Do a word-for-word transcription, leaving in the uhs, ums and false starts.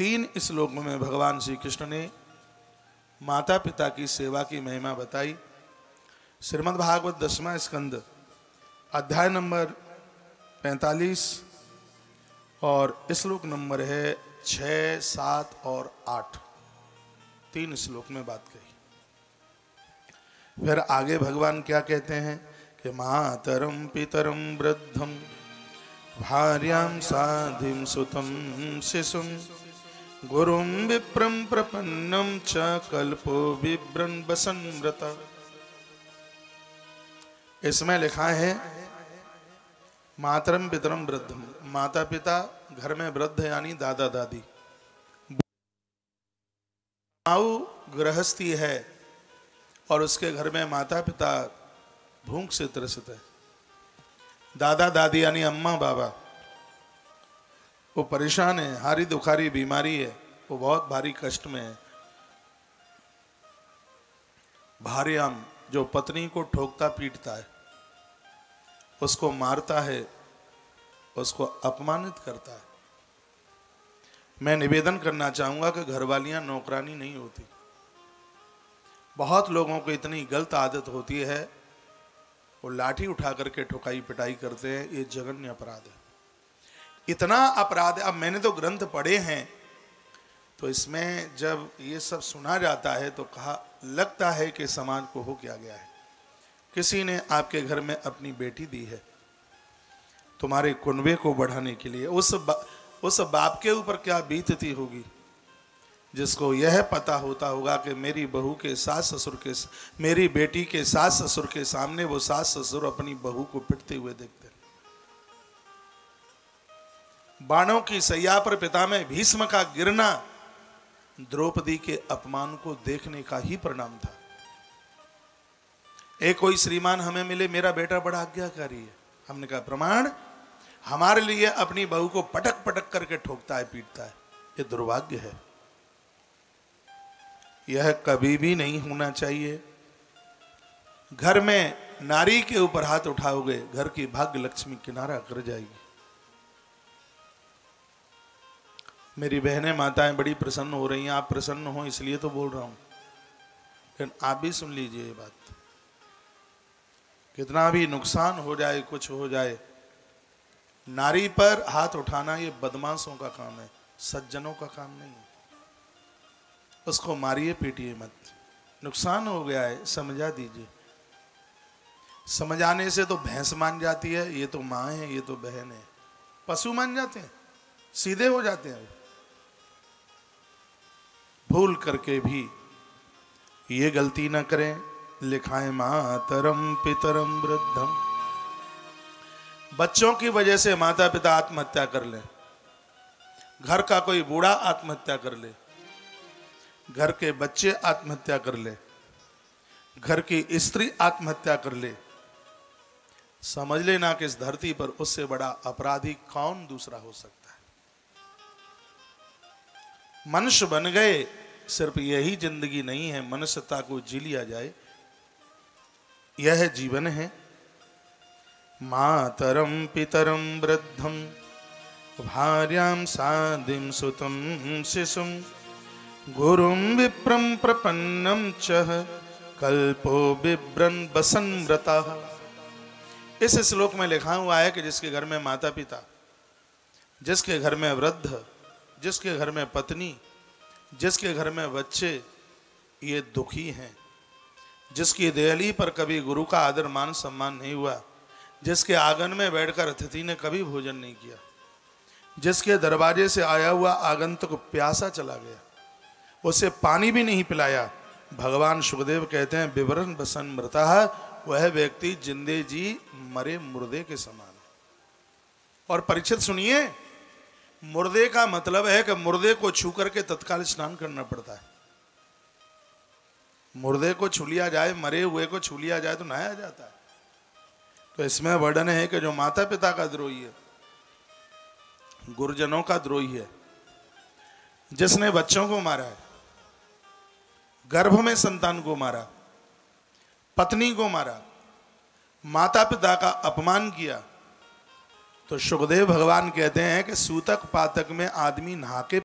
तीन श्लोकों में भगवान श्री कृष्ण ने माता पिता की सेवा की महिमा बताई। श्रीमदभागवत दसवां स्कंद अध्याय नंबर पैंतालीस और श्लोक नंबर है छः, सात और आठ, तीन श्लोक में बात कही। फिर आगे भगवान क्या कहते हैं कि मातरम पितरम वृद्धम भार्याम साधिम सुतम शिशुम गुरुम विप्रम प्रपन्नम च कल्पो विभ्रन बसन व्रता। इसमें लिखा है मातरम पितरम वृद्धम, माता पिता, घर में वृद्ध यानी दादा दादी, आऊ गृहस्थी है और उसके घर में माता पिता भूख से त्रसित है। दादा दादी यानी अम्मा बाबा, वो परेशान है, हारी दुखारी बीमारी है, वो बहुत भारी कष्ट में है। भार्याम जो पत्नी को ठोकता पीटता है, उसको मारता है, उसको अपमानित करता है। मैं निवेदन करना चाहूँगा कि घरवालियाँ नौकरानी नहीं होती। बहुत लोगों को इतनी गलत आदत होती है, वो लाठी उठा करके ठुकाई पिटाई करते हैं। ये जघन्य अपराध है, इतना अपराध है। अब मैंने तो ग्रंथ पढ़े हैं, तो इसमें जब ये सब सुना जाता है तो कहा लगता है कि समाज को हो क्या गया है। किसी ने आपके घर में अपनी बेटी दी है तुम्हारे कुनबे को बढ़ाने के लिए, उस बा, उस बाप के ऊपर क्या बीतती होगी जिसको यह पता होता होगा कि मेरी बहू के सास ससुर के, मेरी बेटी के सास ससुर के सामने वो सास ससुर अपनी बहू को पिटते हुए देखते हैं। बाणों की सैया पर पिता में भीष्म का गिरना द्रौपदी के अपमान को देखने का ही परिणाम था। एक कोई श्रीमान हमें मिले, मेरा बेटा बड़ा आज्ञाकारी है, हमने कहा प्रमाण, हमारे लिए अपनी बहू को पटक पटक करके ठोकता है पीटता है। ये दुर्भाग्य है, यह कभी भी नहीं होना चाहिए। घर में नारी के ऊपर हाथ उठाओगे, घर की भाग्य लक्ष्मी किनारा कर जाएगी। मेरी बहनें माताएं बड़ी प्रसन्न हो रही हैं, आप प्रसन्न हो इसलिए तो बोल रहा हूं, लेकिन आप भी सुन लीजिए ये बात। कितना भी नुकसान हो जाए, कुछ हो जाए, नारी पर हाथ उठाना ये बदमाशों का काम है, सज्जनों का काम नहीं है। उसको मारिए पीटिए मत, नुकसान हो गया है समझा दीजिए। समझाने से तो भैंस मान जाती है, ये तो माँ है, ये तो बहन है, पशु मान जाते हैं, सीधे हो जाते हैं। भूल करके भी ये गलती ना करें। लिखाए मातरम पितरम वृद्धम, बच्चों की वजह से माता पिता आत्महत्या कर ले, घर का कोई बूढ़ा आत्महत्या कर ले, घर के बच्चे आत्महत्या कर ले, घर की स्त्री आत्महत्या कर ले, समझ लेना कि इस धरती पर उससे बड़ा अपराधी कौन दूसरा हो सकता है। मनुष्य बन गए, सिर्फ यही जिंदगी नहीं है, मनुष्यता को जी लिया जाए, यह जीवन है। मातरम पितरम वृद्धम भार्याम साधिम सुतम शिशुम गुरुम विप्रम प्रपन्नम चह कल्पो बिभ्रन बसन व्रता। इस श्लोक में लिखा हुआ है कि जिसके घर में माता पिता, जिसके घर में वृद्ध, जिसके घर में पत्नी, जिसके घर में बच्चे ये दुखी हैं, जिसकी देहली पर कभी गुरु का आदर मान सम्मान नहीं हुआ, जिसके आंगन में बैठकर अतिथि ने कभी भोजन नहीं किया, जिसके दरवाजे से आया हुआ आगंतुक प्यासा चला गया, उसे पानी भी नहीं पिलाया। भगवान शुकदेव कहते हैं विभ्रन बसन मृता, वह व्यक्ति जिंदे जी मरे मुर्दे के समान है। और परिचित सुनिए, मुर्दे का मतलब है कि मुर्दे को छू करके तत्काल स्नान करना पड़ता है। मुर्दे को छू लिया जाए, मरे हुए को छू लिया जाए तो नहाया जाता है। तो इसमें वर्णन है कि जो माता पिता का द्रोही है, गुरुजनों का द्रोही है, जिसने बच्चों को मारा है, गर्भ में संतान को मारा, पत्नी को मारा, माता पिता का अपमान किया, तो शुकदेव भगवान कहते हैं कि सूतक पातक में आदमी नहा के